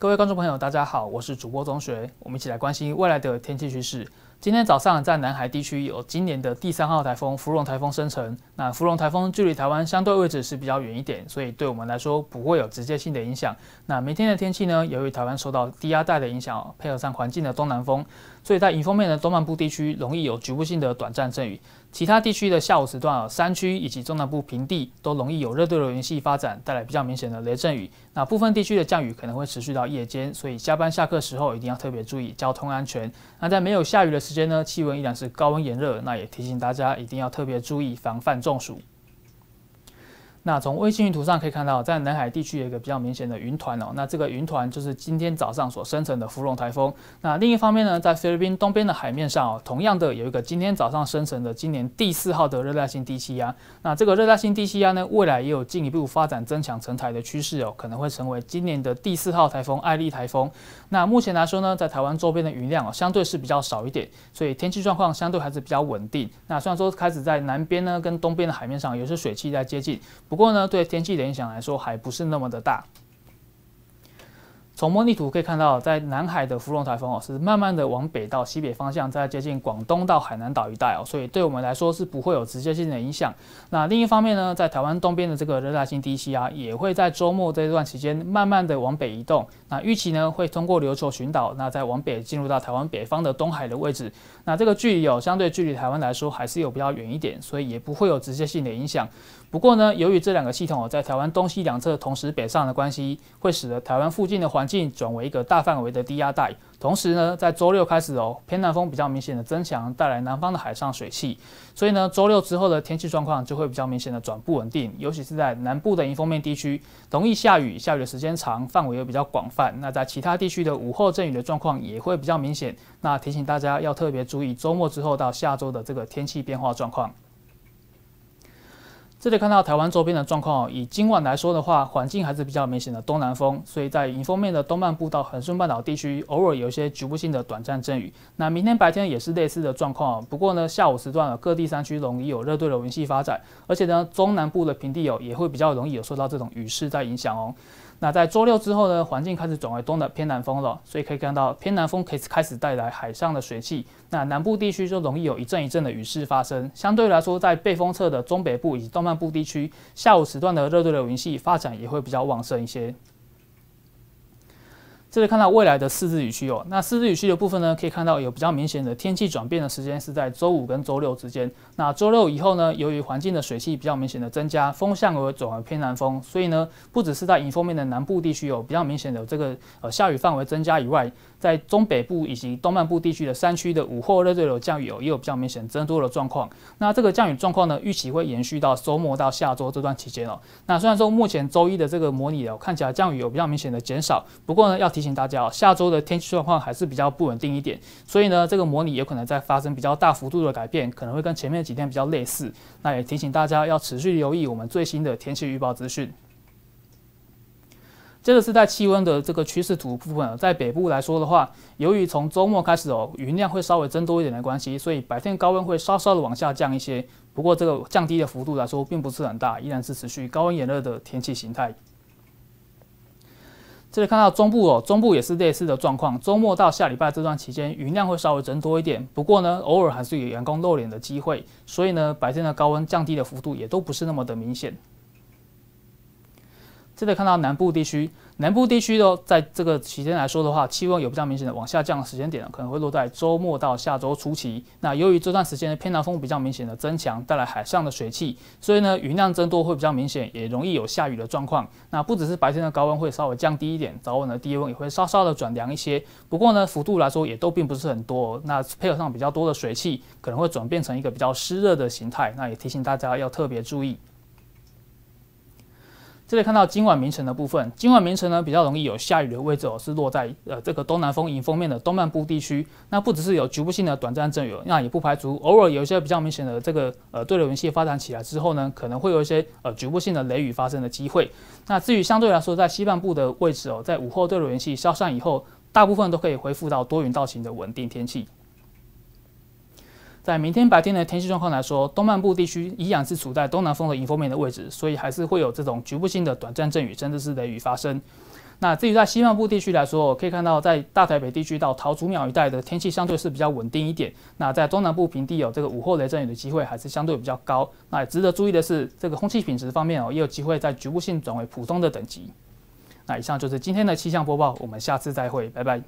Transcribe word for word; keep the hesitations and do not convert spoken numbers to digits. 各位观众朋友，大家好，我是主播钟学，我们一起来关心未来的天气趋势。今天早上在南海地区有今年的第三号台风“芙蓉台风”生成。那“芙蓉台风”距离台湾相对位置是比较远一点，所以对我们来说不会有直接性的影响。那明天的天气呢？由于台湾受到低压带的影响，配合上环境的东南风，所以在迎风面的东南部地区容易有局部性的短暂阵雨。其他地区的下午时段啊，山区以及中南部平地都容易有热对流云系发展，带来比较明显的雷阵雨。那部分地区的降雨可能会持续到夜间，所以下班下课时候一定要特别注意交通安全。那在没有下雨的时间呢，气温依然是高温炎热，那也提醒大家一定要特别注意防范中暑。那从卫星云图上可以看到，在南海地区有一个比较明显的云团哦。那这个云团就是今天早上所生成的芙蓉台风。那另一方面呢，在菲律宾东边的海面上哦，同样的有一个今天早上生成的今年第四号的热带性低气压。那这个热带性低气压呢，未来也有进一步发展增强成台的趋势哦，可能会成为今年的第四号台风艾利台风。那目前来说呢，在台湾周边的云量哦，相对是比较少一点，所以天气状况相对还是比较稳定。那虽然说开始在南边呢跟东边的海面上有些水汽在接近。不过呢，对天气的影响来说还不是那么的大。从模拟图可以看到，在南海的芙蓉台风哦，是慢慢的往北到西北方向，再接近广东到海南岛一带哦，所以对我们来说是不会有直接性的影响。那另一方面呢，在台湾东边的这个热带性低气压也会在周末这段期间慢慢的往北移动。那预期呢会通过琉球群岛，那再往北进入到台湾北方的东海的位置。那这个距离哦，相对距离台湾来说还是有比较远一点，所以也不会有直接性的影响。不过呢，由于这两个系统哦在台湾东西两侧同时北上的关系，会使得台湾附近的环境转为一个大范围的低压带。同时呢，在周六开始哦，偏南风比较明显的增强，带来南方的海上水汽，所以呢，周六之后的天气状况就会比较明显的转不稳定，尤其是在南部的迎风面地区，容易下雨，下雨的时间长，范围又比较广泛。那在其他地区的午后阵雨的状况也会比较明显。那提醒大家要特别注意周末之后到下周的这个天气变化状况。这里看到台湾周边的状况，以今晚来说的话，环境还是比较明显的东南风，所以在迎风面的东半部到恒春半岛地区，偶尔有一些局部性的短暂阵雨。那明天白天也是类似的状况，不过呢，下午时段各地山区容易有热对流云系发展，而且呢，中南部的平地有也会比较容易有受到这种雨势在影响哦。那在周六之后呢，环境开始转为东的偏南风了，所以可以看到偏南风可以开始带来海上的水汽，那南部地区就容易有一阵一阵的雨势发生。相对来说，在背风侧的中北部以及东南部地区，下午时段的热对流云系发展也会比较旺盛一些。这里看到未来的四日雨区哦，那四日雨区的部分呢，可以看到有比较明显的天气转变的时间是在周五跟周六之间。那周六以后呢，由于环境的水汽比较明显的增加，风向而转为偏南风，所以呢，不只是在迎风面的南部地区有比较明显的这个呃下雨范围增加以外，在中北部以及东半部地区的山区的午后热对流降雨哦，也有比较明显增多的状况。那这个降雨状况呢，预期会延续到周末到下周这段期间哦。那虽然说目前周一的这个模拟哦，看起来降雨有比较明显的减少，不过呢，要提醒大家哦，下周的天气状况还是比较不稳定一点，所以呢，这个模拟有可能在发生比较大幅度的改变，可能会跟前面几天比较类似。那也提醒大家要持续留意我们最新的天气预报资讯。接着是在气温的这个趋势图部分，在北部来说的话，由于从周末开始哦，云量会稍微增多一点的关系，所以白天高温会稍稍的往下降一些。不过这个降低的幅度来说，并不是很大，依然是持续高温炎热的天气形态。这里看到中部哦，中部也是类似的状况。周末到下礼拜这段期间，云量会稍微增多一点，不过呢，偶尔还是有阳光露脸的机会，所以呢，白天的高温降低的幅度也都不是那么的明显。这里看到南部地区。南部地区呢，在这个期间来说的话，气温有比较明显的往下降的时间点，可能会落在周末到下周初期。那由于这段时间的偏南风比较明显的增强，带来海上的水汽，所以呢，云量增多会比较明显，也容易有下雨的状况。那不只是白天的高温会稍微降低一点，早晚的低温也会稍稍的转凉一些。不过呢，幅度来说也都并不是很多哦。那配合上比较多的水汽，可能会转变成一个比较湿热的形态。那也提醒大家要特别注意。这里看到今晚凌晨的部分，今晚凌晨呢比较容易有下雨的位置哦，是落在呃这个东南风迎风面的东半部地区。那不只是有局部性的短暂阵雨，那也不排除偶尔有一些比较明显的这个呃对流云系发展起来之后呢，可能会有一些呃局部性的雷雨发生的机会。那至于相对来说在西半部的位置哦，在午后对流云系消散以后，大部分都可以恢复到多云到晴的稳定天气。在明天白天的天气状况来说，东半部地区依然是处在东南风的迎风面的位置，所以还是会有这种局部性的短暂阵雨，甚至是雷雨发生。那至于在西半部地区来说，可以看到在大台北地区到桃竹苗一带的天气相对是比较稳定一点。那在中南部平地有这个午后雷阵雨的机会还是相对比较高。那也值得注意的是，这个空气品质方面哦，也有机会在局部性转为普通的等级。那以上就是今天的气象播报，我们下次再会，拜拜。